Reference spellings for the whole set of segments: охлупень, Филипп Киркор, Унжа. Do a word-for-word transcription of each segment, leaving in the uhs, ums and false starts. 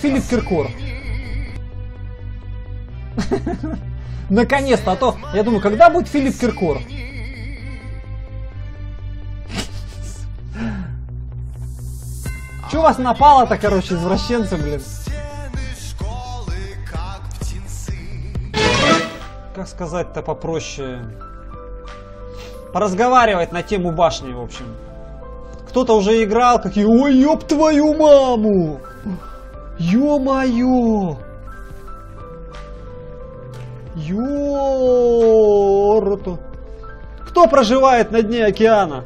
Филипп Киркор. Наконец-то, а то, я думаю, когда будет Филипп Киркор? Че вас напало-то, короче, извращенцы, блин? Как сказать-то попроще? Поразговаривать на тему башни, в общем. Кто-то уже играл, какие... Ой, ёб твою маму! Ё-моё! Ё-р-то! Кто проживает на дне океана?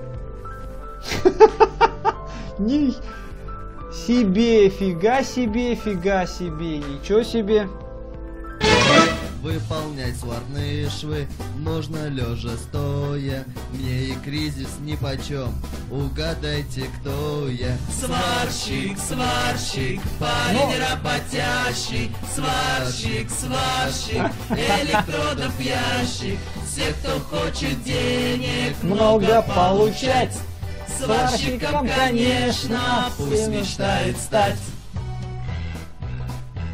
Себе, фига себе, фига себе, ничего себе. Выполнять сварные швы нужно лежа стоя. Мне и кризис нипочем, угадайте, кто я. Сварщик, сварщик, парень работящий. Сварщик, сварщик, электродов ящик. Все, кто хочет денег много получать, сварщиком, конечно, пусть мечтает стать.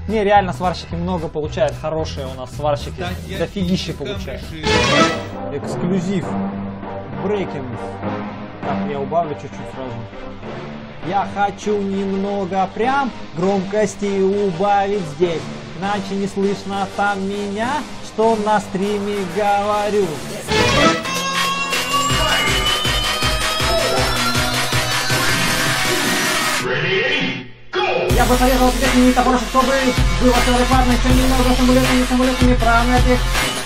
Не, реально сварщики много получают, хорошие у нас сварщики, дофигища получают. Эксклюзив, брейкинг. Так, я убавлю чуть-чуть сразу. Я хочу немного прям громкости убавить здесь, иначе не слышно там меня, что на стриме говорю. Я бы советовал теперь не того, чтобы было целопарно, еще немного самолетами, самолетами промятых.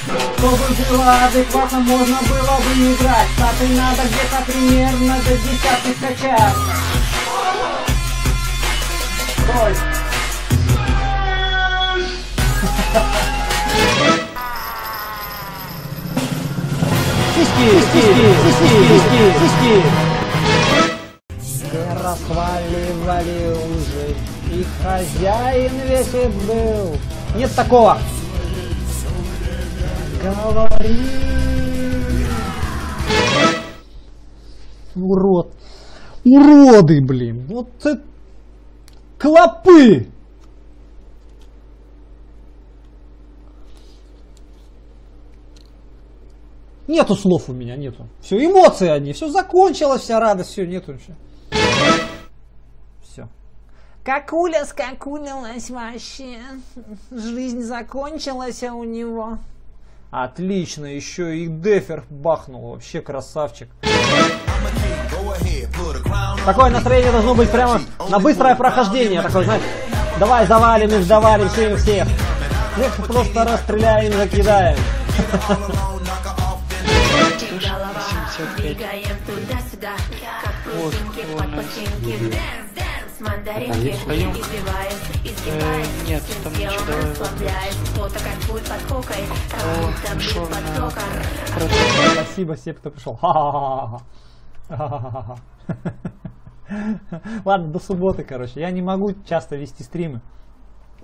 Чтобы было адекватно, можно было бы играть. Статы надо где-то примерно до десятки скачать. Стой! Сиськи, сиськи, сиськи, сиськи, сиськи. Все расхваливали уже. И хозяин весь и был. Нет такого. Говори. Урод. Уроды, блин. Вот это... Клопы. Нету слов у меня, нету. Все, эмоции одни. Все закончилось, вся радость. Все, нету ничего. Все. Какуля скакулилась вообще. Жизнь закончилась у него. Отлично, еще и дефер бахнул. Вообще красавчик. Такое настроение должно быть прямо на быстрое прохождение. Такое, знаешь, давай завалим и завалим всех всех. Легко просто расстреляем и закидаем. Мандаринки, избиваясь, изгибаясь, нет, там ничего, расслабляясь, фото кайфует под кокой, там шел под током. Спасибо всем, кто пришел. Ладно, до субботы, короче. Я не могу часто вести стримы,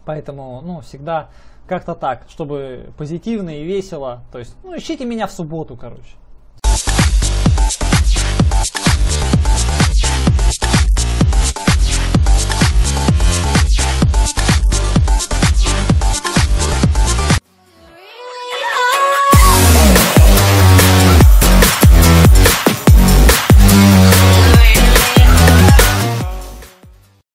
поэтому, ну, всегда как-то так, чтобы позитивно и весело. То есть, ну, ищите меня в субботу, короче.